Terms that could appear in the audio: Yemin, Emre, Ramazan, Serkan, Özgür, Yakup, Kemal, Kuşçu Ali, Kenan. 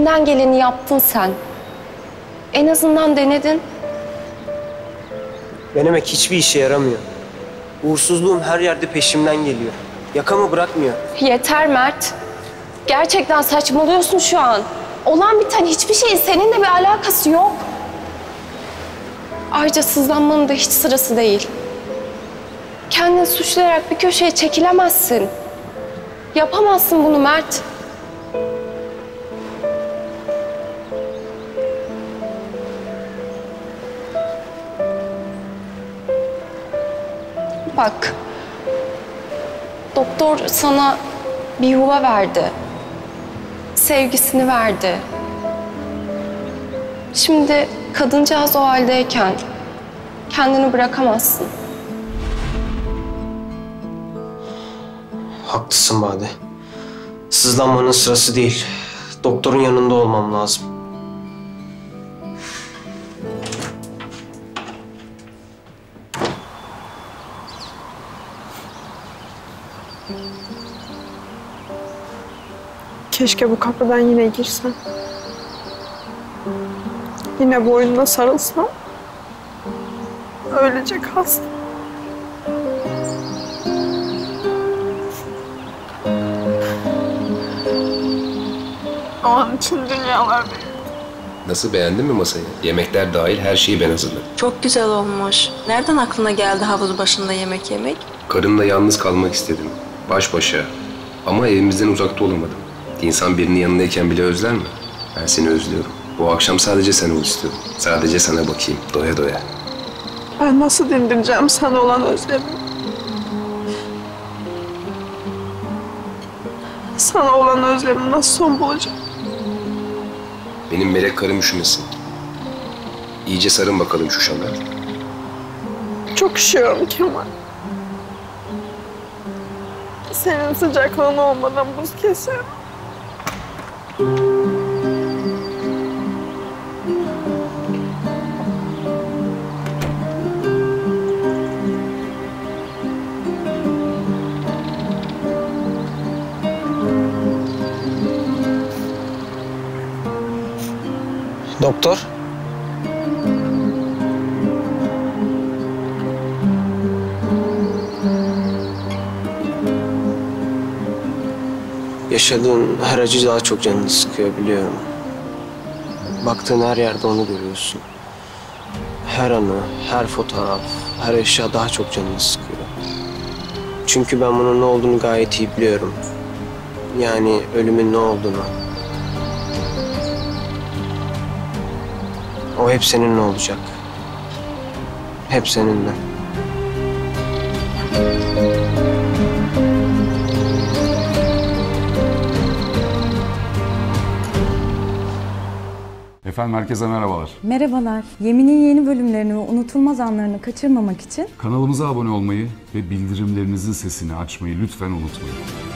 elinden geleni yaptın sen. En azından denedin. Denemek hiçbir işe yaramıyor. Uğursuzluğum her yerde peşimden geliyor. Yakamı bırakmıyor. Yeter Mert. Gerçekten saçmalıyorsun şu an. Olan biten hiçbir şeyin seninle bir alakası yok. Ayrıca sızlanmanın da hiç sırası değil. Kendini suçlayarak bir köşeye çekilemezsin. Yapamazsın bunu Mert. Bak, doktor sana bir yuva verdi. Sevgisini verdi. Şimdi kadıncağız o haldeyken kendini bırakamazsın. Haklısın Bade. Sızlanmanın sırası değil. Doktorun yanında olmam lazım. Keşke bu kapıdan yine girsem. Yine boynuna sarılsam. Ölecek hasta. O an için dünyalar benim. Nasıl, beğendin mi masayı? Yemekler dahil her şeyi ben hazırladım. Çok güzel olmuş. Nereden aklına geldi havuz başında yemek yemek? Karımla yalnız kalmak istedim. Baş başa. Ama evimizden uzakta olamadım. İnsan birinin yanındayken bile özler mi? Ben seni özlüyorum. Bu akşam sadece sen ol istiyorum. Sadece sana bakayım, doya doya. Ben nasıl dindireceğim sana olan özlemi? Sana olan özlemim nasıl son bulacak? Benim melek karım üşümesin. İyice sarın bakalım şu şalları. Çok üşüyorum Kemal. Senin sıcaklığın olmadan buz keserim. Doktor. Yaşadığın her acı daha çok canını sıkıyor, biliyorum. Baktığın her yerde onu görüyorsun. Her anı, her fotoğraf, her eşya daha çok canını sıkıyor. Çünkü ben bunun ne olduğunu gayet iyi biliyorum. Yani ölümün ne olduğunu. O hep seninle olacak. Hep seninle. Efendim, herkese merhabalar. Merhabalar. Yemin'in yeni bölümlerini ve unutulmaz anlarını kaçırmamak için kanalımıza abone olmayı ve bildirimlerinizin sesini açmayı lütfen unutmayın.